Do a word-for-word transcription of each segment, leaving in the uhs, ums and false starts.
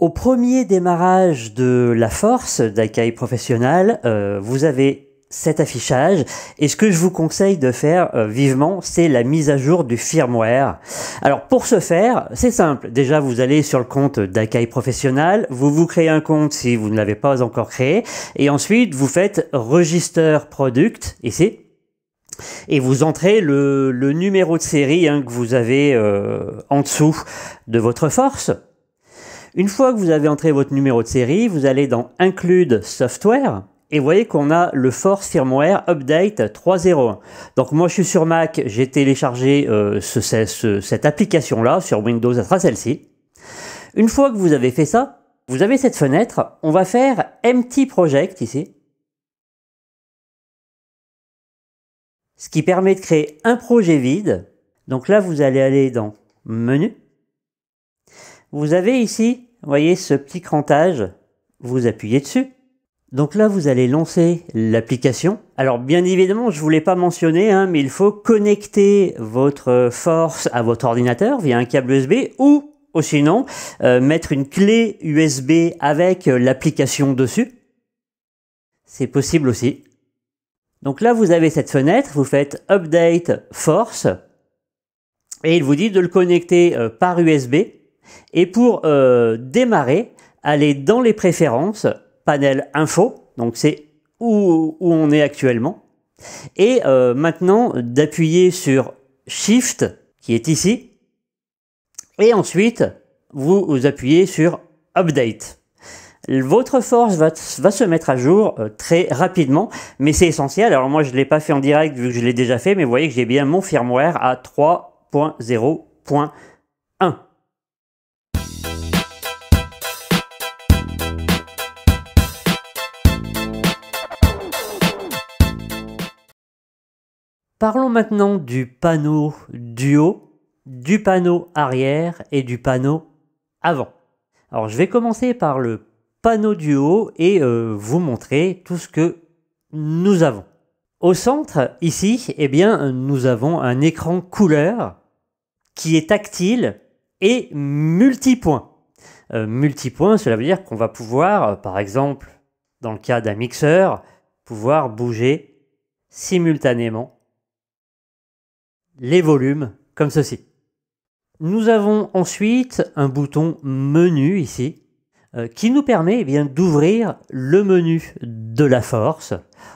Au premier démarrage de la Force d'Akai Professional, euh, vous avez cet affichage, et ce que je vous conseille de faire euh, vivement, c'est la mise à jour du firmware. Alors pour ce faire, c'est simple, déjà vous allez sur le compte d'Akai Professional, vous vous créez un compte si vous ne l'avez pas encore créé, et ensuite vous faites Register Product, ici, et vous entrez le, le numéro de série hein, que vous avez euh, en dessous de votre Force. Une fois que vous avez entré votre numéro de série, vous allez dans Include Software, et vous voyez qu'on a le Force Firmware Update trois zéro un. Donc moi je suis sur Mac, j'ai téléchargé euh, ce, ce, cette application-là, sur Windows ça sera celle-ci. Une fois que vous avez fait ça, vous avez cette fenêtre, on va faire Empty Project ici. Ce qui permet de créer un projet vide. Donc là vous allez aller dans Menu. Vous avez ici, vous voyez ce petit crantage, vous appuyez dessus. Donc là, vous allez lancer l'application. Alors bien évidemment, je ne vous l'ai pas mentionné, hein, mais il faut connecter votre Force à votre ordinateur via un câble U S B ou, ou sinon, euh, mettre une clé U S B avec l'application dessus. C'est possible aussi. Donc là, vous avez cette fenêtre, vous faites « Update Force » et il vous dit de le connecter euh, par U S B. Et pour euh, démarrer, allez dans les préférences, panel info, donc c'est où, où on est actuellement, et euh, maintenant d'appuyer sur Shift qui est ici, et ensuite vous, vous appuyez sur Update. Votre Force va, va se mettre à jour euh, très rapidement, mais c'est essentiel. Alors moi je ne l'ai pas fait en direct vu que je l'ai déjà fait, mais vous voyez que j'ai bien mon firmware à trois point zéro point un. Parlons maintenant du panneau du haut, du panneau arrière et du panneau avant. Alors je vais commencer par le panneau du haut et euh, vous montrer tout ce que nous avons. Au centre, ici, eh bien, nous avons un écran couleur qui est tactile et multipoint. Euh, multipoint, cela veut dire qu'on va pouvoir, par exemple, dans le cas d'un mixeur, pouvoir bouger simultanément les volumes comme ceci. Nous avons ensuite un bouton menu ici euh, qui nous permet eh bien d'ouvrir le menu de la Force.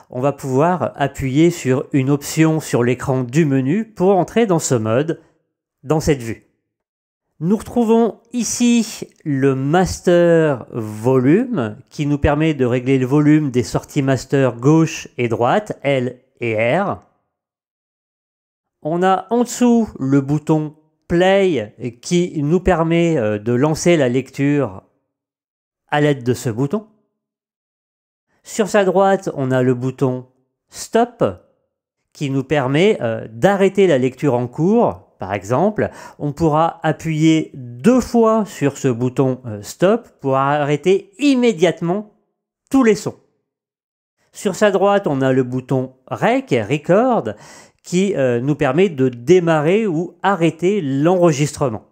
On va pouvoir appuyer sur une option sur l'écran du menu pour entrer dans ce mode, dans cette vue. Nous retrouvons ici le master volume qui nous permet de régler le volume des sorties master gauche et droite, L et R. On a en dessous le bouton Play qui nous permet de lancer la lecture à l'aide de ce bouton. Sur sa droite, on a le bouton Stop qui nous permet d'arrêter la lecture en cours. Par exemple, on pourra appuyer deux fois sur ce bouton Stop pour arrêter immédiatement tous les sons. Sur sa droite, on a le bouton Rec, Record, qui euh, nous permet de démarrer ou arrêter l'enregistrement.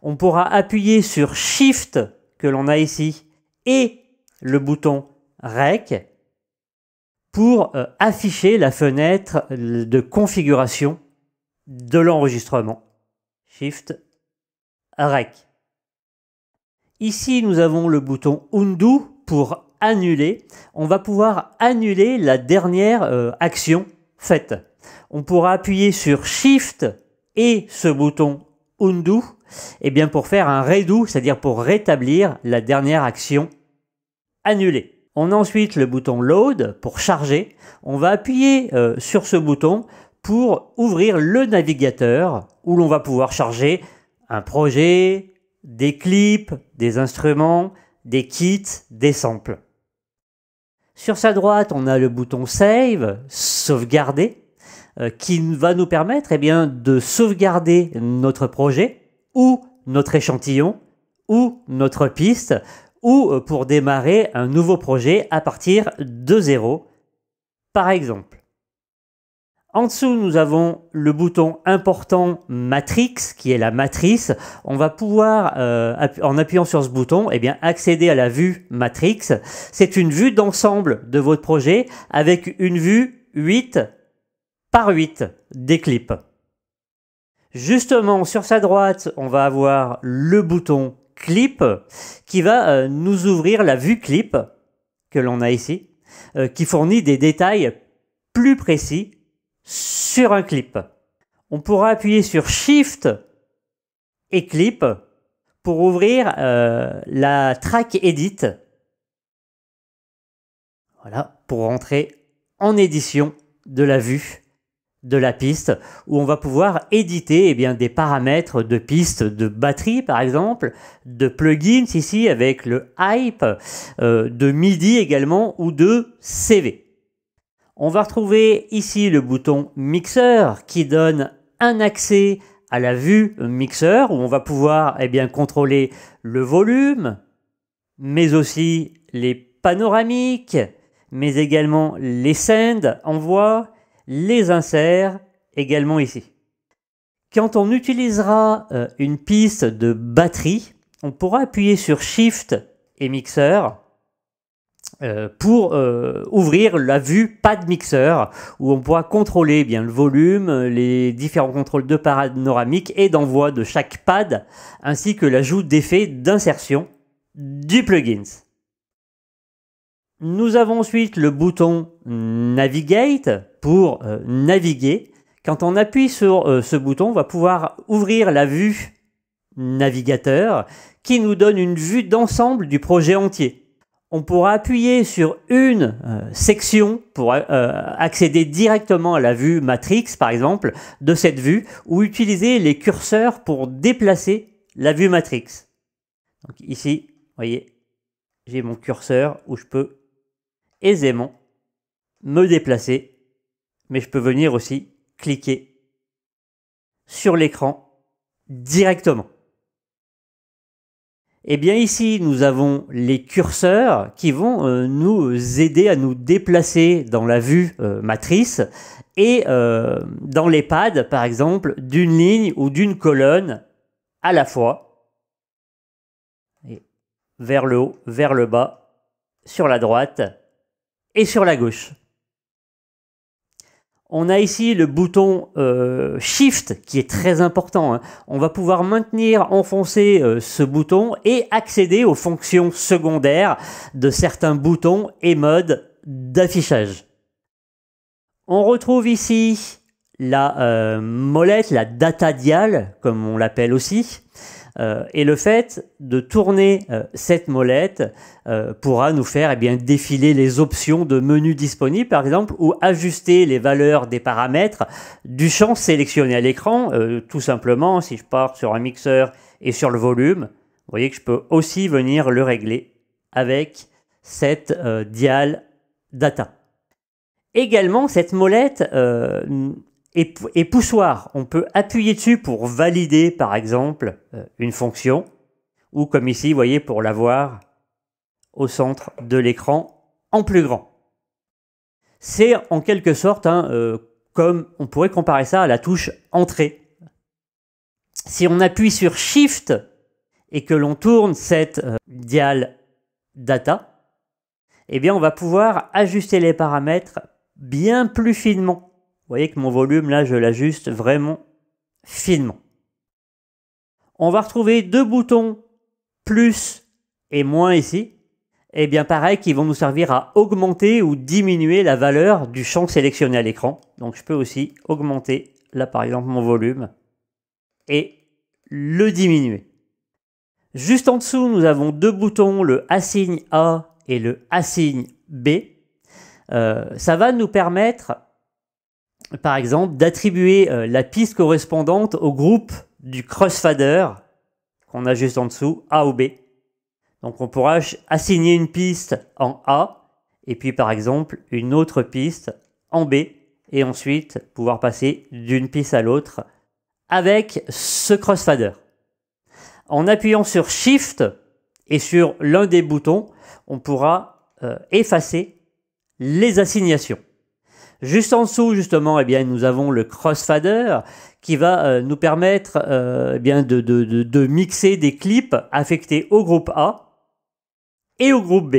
On pourra appuyer sur Shift que l'on a ici et le bouton Rec pour euh, afficher la fenêtre de configuration de l'enregistrement. Shift, Rec. Ici, nous avons le bouton Undo pour annuler. On va pouvoir annuler la dernière euh, action faite. On pourra appuyer sur Shift et ce bouton Undo eh bien pour faire un redo, c'est-à-dire pour rétablir la dernière action annulée. On a ensuite le bouton Load pour charger. On va appuyer euh, sur ce bouton pour ouvrir le navigateur où l'on va pouvoir charger un projet, des clips, des instruments, des kits, des samples. Sur sa droite, on a le bouton Save, sauvegarder, qui va nous permettre eh bien, de sauvegarder notre projet ou notre échantillon ou notre piste ou pour démarrer un nouveau projet à partir de zéro, par exemple. En dessous, nous avons le bouton important Matrix, qui est la matrice. On va pouvoir, euh, en appuyant sur ce bouton, eh bien, accéder à la vue Matrix. C'est une vue d'ensemble de votre projet avec une vue huit par huit des clips. Justement, sur sa droite, on va avoir le bouton Clip qui va euh, nous ouvrir la vue Clip que l'on a ici, euh, qui fournit des détails plus précis sur un clip. On pourra appuyer sur Shift et Clip pour ouvrir euh, la track Edit. Voilà, pour rentrer en édition de la vue de la piste, où on va pouvoir éditer eh bien, des paramètres de piste, de batterie par exemple, de plugins ici avec le Hype, euh, de M I D I également ou de C V. On va retrouver ici le bouton mixeur qui donne un accès à la vue mixeur où on va pouvoir eh bien, contrôler le volume, mais aussi les panoramiques, mais également les sends, envois, les inserts également ici. Quand on utilisera une piste de batterie, on pourra appuyer sur Shift et mixeur Euh, pour euh, ouvrir la vue Pad Mixer où on pourra contrôler eh bien, le volume, les différents contrôles de panoramique et d'envoi de chaque pad ainsi que l'ajout d'effets d'insertion du plugin. Nous avons ensuite le bouton Navigate pour euh, naviguer. Quand on appuie sur euh, ce bouton, on va pouvoir ouvrir la vue navigateur qui nous donne une vue d'ensemble du projet entier. On pourra appuyer sur une euh, section pour euh, accéder directement à la vue Matrix, par exemple, de cette vue, ou utiliser les curseurs pour déplacer la vue Matrix. Donc ici, vous voyez, j'ai mon curseur où je peux aisément me déplacer, mais je peux venir aussi cliquer sur l'écran directement. Eh bien ici, nous avons les curseurs qui vont euh, nous aider à nous déplacer dans la vue euh, matrice et euh, dans les pads, par exemple, d'une ligne ou d'une colonne à la fois. Et vers le haut, vers le bas, sur la droite et sur la gauche. On a ici le bouton euh, Shift qui est très important. Hein. On va pouvoir maintenir enfoncé euh, ce bouton et accéder aux fonctions secondaires de certains boutons et modes d'affichage. On retrouve ici la euh, molette, la data dial, comme on l'appelle aussi. Euh, et le fait de tourner euh, cette molette euh, pourra nous faire eh bien, défiler les options de menu disponibles, par exemple, ou ajuster les valeurs des paramètres du champ sélectionné à l'écran. Euh, tout simplement, si je pars sur un mixeur et sur le volume, vous voyez que je peux aussi venir le régler avec cette euh, dial data. Également, cette molette euh, Et, et poussoir, on peut appuyer dessus pour valider par exemple une fonction, ou comme ici, vous voyez, pour la voir au centre de l'écran en plus grand. C'est en quelque sorte, hein, euh, comme on pourrait comparer ça à la touche Entrée. Si on appuie sur Shift et que l'on tourne cette euh, dial data, eh bien on va pouvoir ajuster les paramètres bien plus finement. Vous voyez que mon volume, là, je l'ajuste vraiment finement. On va retrouver deux boutons plus et moins ici. Et bien pareil, qui vont nous servir à augmenter ou diminuer la valeur du champ sélectionné à l'écran. Donc je peux aussi augmenter, là par exemple, mon volume et le diminuer. Juste en dessous, nous avons deux boutons, le Assigne A et le Assigne B. Euh, ça va nous permettre... par exemple, d'attribuer euh, la piste correspondante au groupe du crossfader qu'on a juste en dessous, A ou B. Donc on pourra assigner une piste en A, et puis par exemple une autre piste en B, et ensuite pouvoir passer d'une piste à l'autre avec ce crossfader. En appuyant sur Shift et sur l'un des boutons, on pourra euh, effacer les assignations. Juste en dessous, justement, eh bien, nous avons le crossfader qui va euh, nous permettre euh, eh bien, de, de, de, de mixer des clips affectés au groupe A et au groupe B.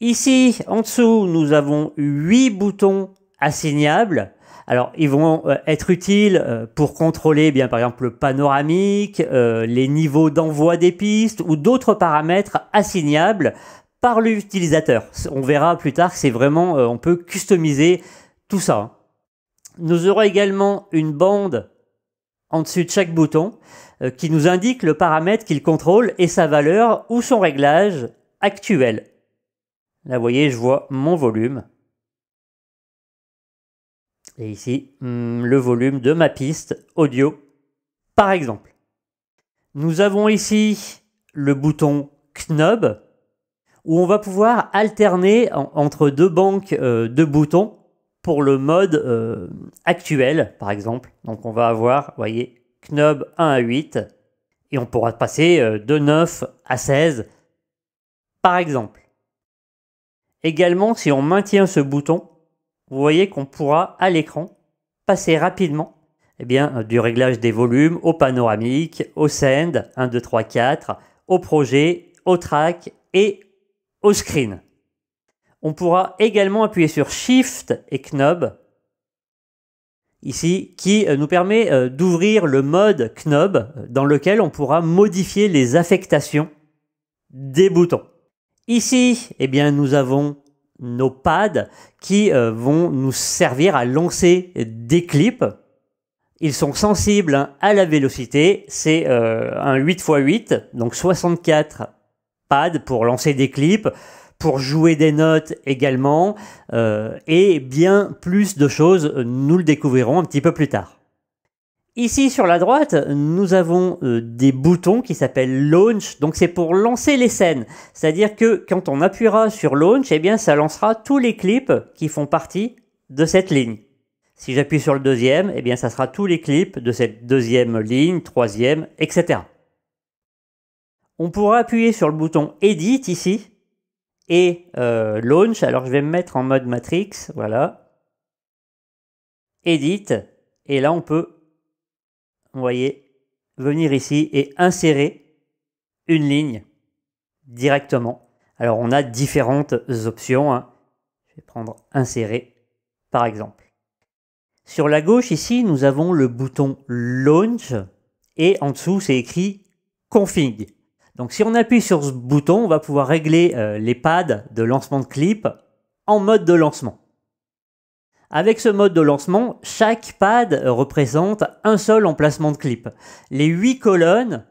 Ici, en dessous, nous avons huit boutons assignables. Alors, ils vont être utiles pour contrôler, eh bien, par exemple, le panoramique, euh, les niveaux d'envoi des pistes ou d'autres paramètres assignables par l'utilisateur. On verra plus tard que c'est vraiment, euh, on peut customiser tout ça. Nous aurons également une bande en dessus de chaque bouton euh, qui nous indique le paramètre qu'il contrôle et sa valeur ou son réglage actuel. Là, vous voyez, je vois mon volume. Et ici, le volume de ma piste audio, par exemple. Nous avons ici le bouton knob, où on va pouvoir alterner en, entre deux banques euh, de boutons pour le mode euh, actuel, par exemple. Donc on va avoir, vous voyez, knob un à huit, et on pourra passer euh, de neuf à seize, par exemple. Également, si on maintient ce bouton, vous voyez qu'on pourra, à l'écran, passer rapidement eh bien, du réglage des volumes au panoramique, au send, un, deux, trois, quatre, au projet, au track et au screen. On pourra également appuyer sur Shift et Knob, ici, qui nous permet d'ouvrir le mode Knob, dans lequel on pourra modifier les affectations des boutons. Ici, eh bien, nous avons nos pads qui euh, vont nous servir à lancer des clips. Ils sont sensibles hein, à la vélocité. C'est euh, un huit par huit, donc soixante-quatre pads pour lancer des clips, pour jouer des notes également, euh, et bien plus de choses, nous le découvrirons un petit peu plus tard. Ici sur la droite, nous avons euh, des boutons qui s'appellent Launch, donc c'est pour lancer les scènes. C'est-à-dire que quand on appuiera sur Launch, eh bien ça lancera tous les clips qui font partie de cette ligne. Si j'appuie sur le deuxième, eh bien ça sera tous les clips de cette deuxième ligne, troisième, et cetera. On pourra appuyer sur le bouton Edit ici et euh, Launch. Alors je vais me mettre en mode Matrix, voilà. Edit, et là on peut... vous voyez, venir ici et insérer une ligne directement. Alors, on a différentes options. Hein. Je vais prendre insérer, par exemple. Sur la gauche, ici, nous avons le bouton Launch et en dessous, c'est écrit Config. Donc, si on appuie sur ce bouton, on va pouvoir régler euh, les pads de lancement de clip en mode de lancement. Avec ce mode de lancement, chaque pad représente un seul emplacement de clip. Les huit colonnes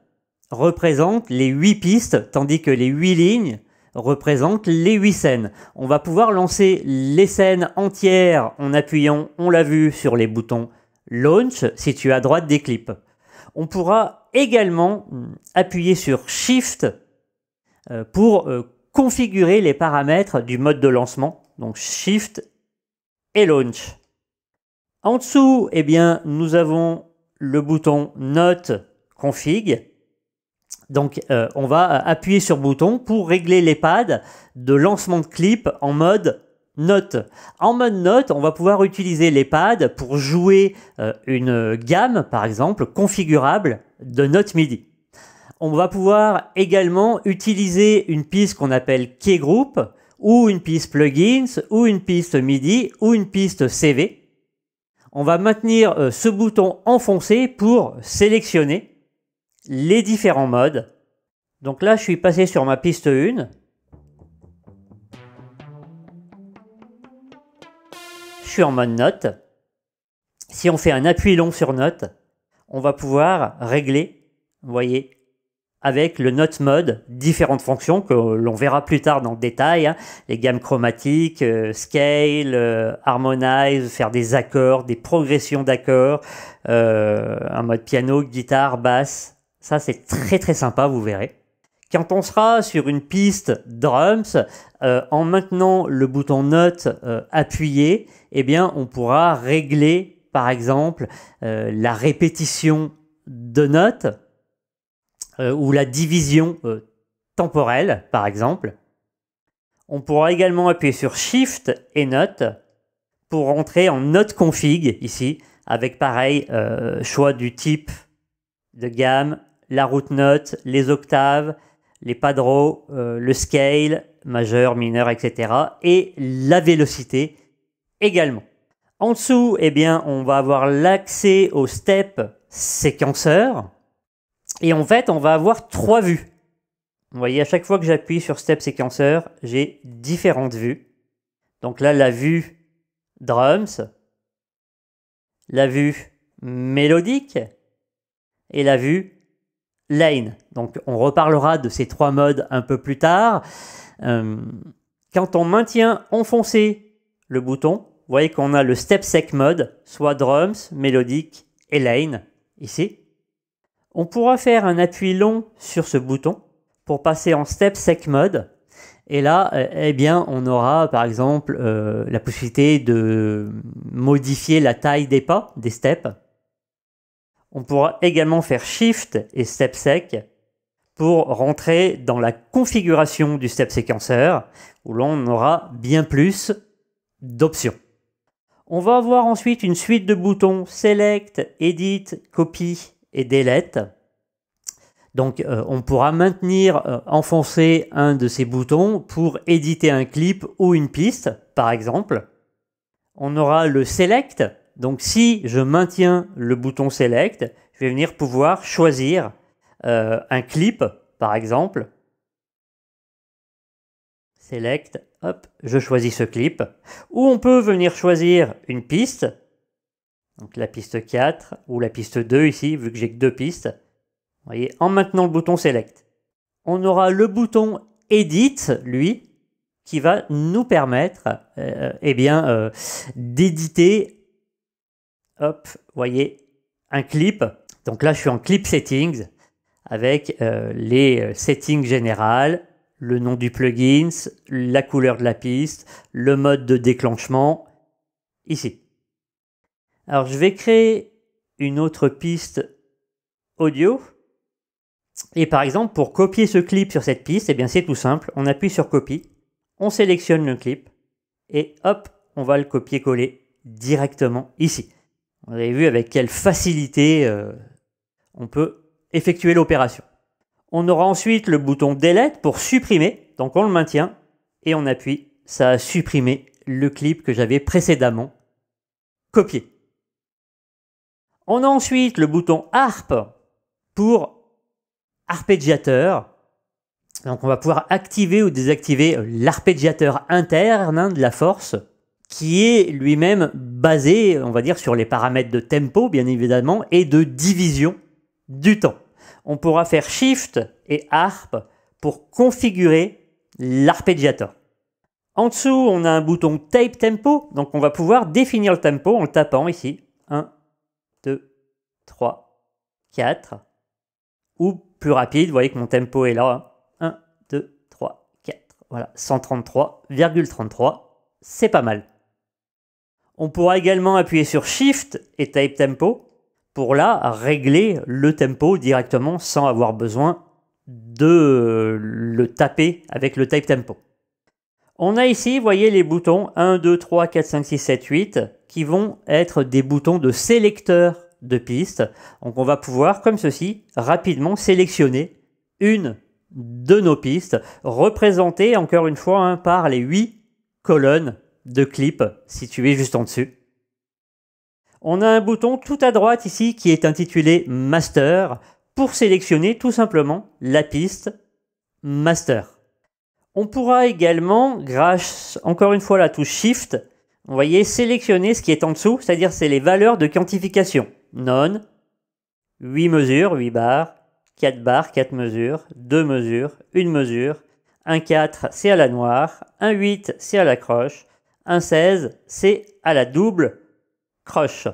représentent les huit pistes, tandis que les huit lignes représentent les huit scènes. On va pouvoir lancer les scènes entières en appuyant, on l'a vu, sur les boutons Launch, situés à droite des clips. On pourra également appuyer sur Shift pour configurer les paramètres du mode de lancement. Donc Shift et Launch. En dessous, eh bien, nous avons le bouton Note Config. Donc, euh, on va appuyer sur bouton pour régler les pads de lancement de clip en mode Note. En mode Note, on va pouvoir utiliser les pads pour jouer euh, une gamme, par exemple, configurable de notes MIDI. On va pouvoir également utiliser une piste qu'on appelle Keygroup, ou une piste plugins, ou une piste MIDI, ou une piste C V. On va maintenir euh, ce bouton enfoncé pour sélectionner les différents modes. Donc là, je suis passé sur ma piste un. Je suis en mode note. Si on fait un appui long sur note, on va pouvoir régler, vous voyez, avec le note mode, différentes fonctions que l'on verra plus tard dans le détail, hein, les gammes chromatiques, euh, scale, euh, harmonize, faire des accords, des progressions d'accords, euh, un mode piano, guitare, basse, ça c'est très très sympa, vous verrez. Quand on sera sur une piste drums, euh, en maintenant le bouton note euh, appuyé, eh bien on pourra régler par exemple euh, la répétition de notes, Euh, ou la division euh, temporelle, par exemple. On pourra également appuyer sur Shift et Note pour entrer en note config ici, avec pareil, euh, choix du type de gamme, la route note, les octaves, les padrons, euh, le scale, majeur, mineur, et cetera. Et la vélocité également. En dessous, eh bien, on va avoir l'accès au step séquenceur. Et en fait, on va avoir trois vues. Vous voyez, à chaque fois que j'appuie sur step séquenceur, j'ai différentes vues. Donc là, la vue drums, la vue mélodique et la vue lane. Donc on reparlera de ces trois modes un peu plus tard. Euh, quand on maintient enfoncé le bouton, vous voyez qu'on a le step sec mode, soit drums, mélodique et lane ici. On pourra faire un appui long sur ce bouton pour passer en step sec mode. Et là, eh bien, on aura par exemple euh, la possibilité de modifier la taille des pas, des steps. On pourra également faire Shift et Step Sec pour rentrer dans la configuration du step séquenceur, où l'on aura bien plus d'options. On va avoir ensuite une suite de boutons Select, Edit, Copy et Delete. Donc euh, on pourra maintenir euh, enfoncer un de ces boutons pour éditer un clip ou une piste, par exemple. On aura le Select, donc si je maintiens le bouton Select, je vais venir pouvoir choisir euh, un clip, par exemple. Select, hop, je choisis ce clip. Ou on peut venir choisir une piste, donc la piste quatre ou la piste deux ici, vu que j'ai que deux pistes. Vous voyez, en maintenant le bouton Select. On aura le bouton Edit, lui, qui va nous permettre euh, eh bien, euh, d'éditer, hop, vous voyez, un clip. Donc là, je suis en Clip Settings, avec euh, les settings générales, le nom du plugin, la couleur de la piste, le mode de déclenchement, ici. Alors, je vais créer une autre piste audio. Et par exemple, pour copier ce clip sur cette piste, eh bien c'est tout simple. On appuie sur Copy, on sélectionne le clip et hop, on va le copier-coller directement ici. Vous avez vu avec quelle facilité euh, on peut effectuer l'opération. On aura ensuite le bouton Delete pour supprimer. Donc on le maintient et on appuie. Ça a supprimé le clip que j'avais précédemment copié. On a ensuite le bouton Harp pour arpégiateur, donc on va pouvoir activer ou désactiver l'arpégiateur interne hein, de la Force, qui est lui-même basé, on va dire, sur les paramètres de tempo, bien évidemment, et de division du temps. On pourra faire Shift et Harp pour configurer l'arpégiateur. En dessous, on a un bouton Tape Tempo, donc on va pouvoir définir le tempo en le tapant ici. un, deux, trois, quatre, ou plus rapide, vous voyez que mon tempo est là, hein. un, deux, trois, quatre, voilà, cent trente-trois virgule trente-trois, c'est pas mal. On pourra également appuyer sur Shift et Type Tempo, pour là, régler le tempo directement sans avoir besoin de le taper avec le Type Tempo. On a ici, vous voyez, les boutons un, deux, trois, quatre, cinq, six, sept, huit, qui vont être des boutons de sélecteur de pistes. Donc on va pouvoir, comme ceci, rapidement sélectionner une de nos pistes, représentée encore une fois hein, par les huit colonnes de clips situées juste en dessus. On a un bouton tout à droite ici qui est intitulé Master pour sélectionner tout simplement la piste Master. On pourra également, grâce encore une fois à la touche Shift, vous voyez, sélectionner ce qui est en dessous, c'est-à-dire c'est les valeurs de quantification. Non, huit mesures, huit bars, quatre bars, quatre mesures, deux mesures, une mesure, un quatre c'est à la noire, un huit c'est à la croche, un seize c'est à la double croche.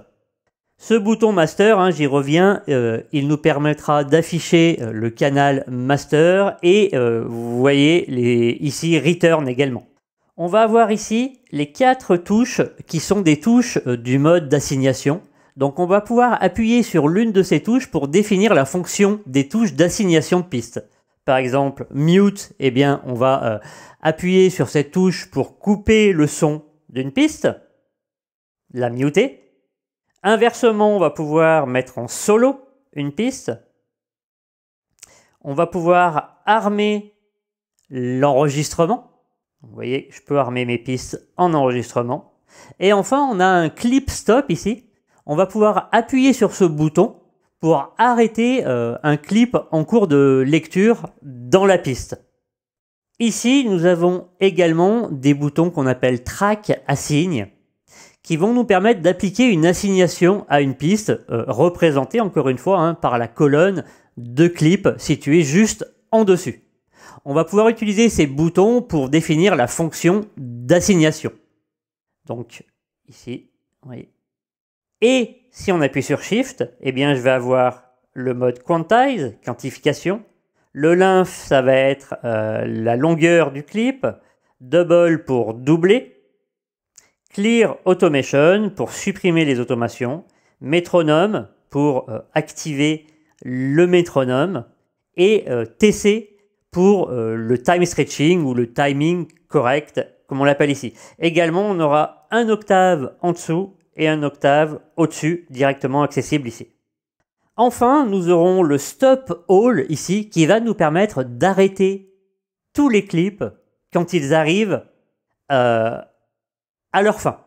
Ce bouton master, hein, j'y reviens, euh, il nous permettra d'afficher le canal master et euh, vous voyez les, ici return également. On va avoir ici les quatre touches qui sont des touches du mode d'assignation. Donc on va pouvoir appuyer sur l'une de ces touches pour définir la fonction des touches d'assignation de piste. Par exemple, mute, eh bien on va euh, appuyer sur cette touche pour couper le son d'une piste. la muter. Inversement, on va pouvoir mettre en solo une piste. On va pouvoir armer l'enregistrement. Vous voyez, je peux armer mes pistes en enregistrement. Et enfin, on a un clip stop ici. On va pouvoir appuyer sur ce bouton pour arrêter euh, un clip en cours de lecture dans la piste. Ici, nous avons également des boutons qu'on appelle track assign, qui vont nous permettre d'appliquer une assignation à une piste, euh, représentée encore une fois hein, par la colonne de clip située juste en dessus. On va pouvoir utiliser ces boutons pour définir la fonction d'assignation. Donc ici, vous voyez. Et si on appuie sur Shift, eh bien je vais avoir le mode Quantize, quantification. Le lymph, ça va être euh, la longueur du clip. Double pour doubler. Clear Automation pour supprimer les automations. Métronome pour euh, activer le métronome. Et euh, T C pour euh, le time stretching ou le timing correct, comme on l'appelle ici. Également, on aura un octave en dessous et un octave au-dessus, directement accessible ici. Enfin, nous aurons le Stop All ici qui va nous permettre d'arrêter tous les clips quand ils arrivent euh, à leur fin.